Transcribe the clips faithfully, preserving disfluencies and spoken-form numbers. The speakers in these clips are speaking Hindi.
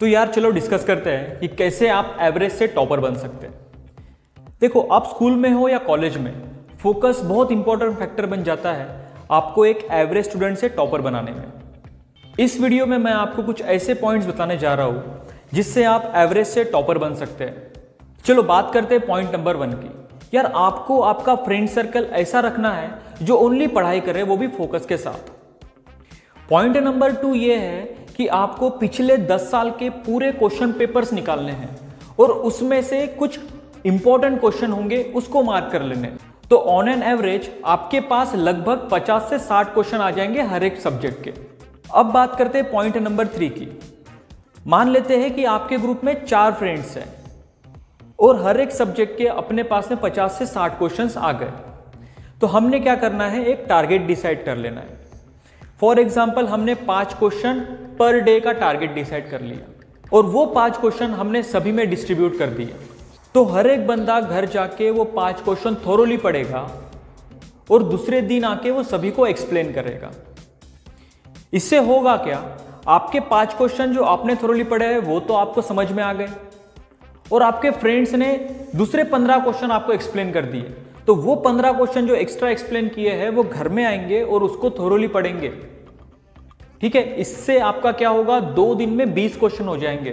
तो यार चलो डिस्कस करते हैं कि कैसे आप एवरेज से टॉपर बन सकते हैं। देखो, आप स्कूल में हो या कॉलेज में, फोकस बहुत इंपॉर्टेंट फैक्टर बन जाता है आपको एक एवरेज स्टूडेंट से टॉपर बनाने में। इस वीडियो में मैं आपको कुछ ऐसे पॉइंट्स बताने जा रहा हूँ जिससे आप एवरेज से टॉपर बन सकते हैं। चलो बात करते हैं पॉइंट नंबर वन की। यार आपको आपका फ्रेंड सर्कल ऐसा रखना है जो ओनली पढ़ाई करे, वो भी फोकस के साथ। पॉइंट नंबर टू ये है कि आपको पिछले दस साल के पूरे क्वेश्चन पेपर्स निकालने हैं और उसमें से कुछ इंपॉर्टेंट क्वेश्चन होंगे उसको मार्क कर लेने। तो ऑन एन एवरेज आपके पास लगभग पचास से साठ क्वेश्चन आ जाएंगे हर एक सब्जेक्ट के। अब बात करते हैं पॉइंट नंबर थ्री की। मान लेते हैं कि आपके ग्रुप में चार फ्रेंड्स हैं और हर एक सब्जेक्ट के अपने पास में पचास से साठ क्वेश्चंस आ गए, तो हमने क्या करना है, एक टारगेट डिसाइड कर लेना है। फॉर एग्जाम्पल हमने पाँच क्वेश्चन पर डे का टारगेट डिसाइड कर लिया और वो पाँच क्वेश्चन हमने सभी में डिस्ट्रीब्यूट कर दिए। तो हर एक बंदा घर जाके वो पाँच क्वेश्चन थोरोली पढ़ेगा और दूसरे दिन आके वो सभी को एक्सप्लेन करेगा। इससे होगा क्या, आपके पाँच क्वेश्चन जो आपने थोरोली पढ़े हैं वो तो आपको समझ में आ गए और आपके फ्रेंड्स ने दूसरे पंद्रह क्वेश्चन आपको एक्सप्लेन कर दिए। तो वो पंद्रह क्वेश्चन जो एक्स्ट्रा एक्सप्लेन किए हैं वो घर में आएंगे और उसको थोरोली पढ़ेंगे। ठीक है, इससे आपका क्या होगा, दो दिन में बीस क्वेश्चन हो जाएंगे।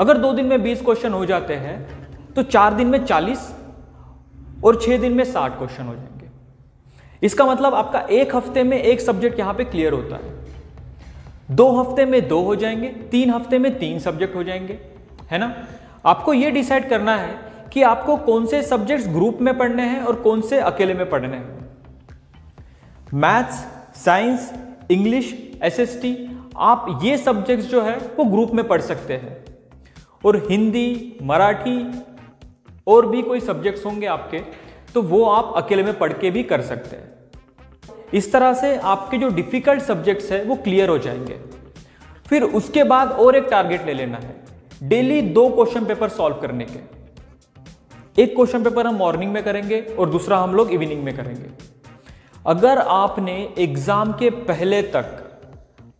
अगर दो दिन में बीस क्वेश्चन हो जाते हैं तो चार दिन में चालीस और छह दिन में साठ क्वेश्चन हो जाएंगे। इसका मतलब आपका एक हफ्ते में एक सब्जेक्ट यहां पे क्लियर होता है, दो हफ्ते में दो हो जाएंगे, तीन हफ्ते में तीन सब्जेक्ट हो जाएंगे, है ना। आपको यह डिसाइड करना है कि आपको कौन से सब्जेक्ट्स ग्रुप में पढ़ने हैं और कौन से अकेले में पढ़ने हैं। Maths, science, English, S S T, आप ये सब्जेक्ट्स जो है वो ग्रुप में पढ़ सकते हैं। और हिंदी, मराठी और भी कोई सब्जेक्ट्स होंगे आपके, तो वो आप अकेले में पढ़ के भी कर सकते हैं। इस तरह से आपके जो डिफिकल्ट सब्जेक्ट्स हैं वो क्लियर हो जाएंगे। फिर उसके बाद और एक टारगेट ले लेना है, डेली दो क्वेश्चन पेपर सॉल्व करने के। एक क्वेश्चन पेपर हम मॉर्निंग में करेंगे और दूसरा हम लोग इवनिंग में करेंगे। अगर आपने एग्जाम के पहले तक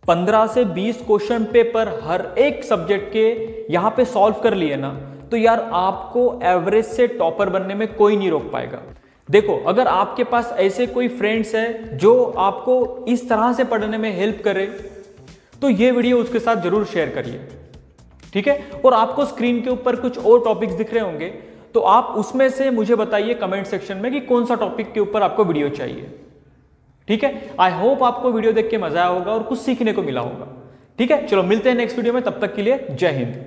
पंद्रह से बीस क्वेश्चन पेपर हर एक सब्जेक्ट के यहाँ पे सॉल्व कर लिए ना, तो यार आपको एवरेज से टॉपर बनने में कोई नहीं रोक पाएगा। देखो, अगर आपके पास ऐसे कोई फ्रेंड्स हैं जो आपको इस तरह से पढ़ने में हेल्प करे तो ये वीडियो उसके साथ जरूर शेयर करिए, ठीक है। और आपको स्क्रीन के ऊपर कुछ और टॉपिक्स दिख रहे होंगे, तो आप उसमें से मुझे बताइए कमेंट सेक्शन में कि कौन सा टॉपिक के ऊपर आपको वीडियो चाहिए, ठीक है। आई होप आपको वीडियो देख के मजा आया होगा और कुछ सीखने को मिला होगा, ठीक है। चलो मिलते हैं नेक्स्ट वीडियो में, तब तक के लिए जय हिंद।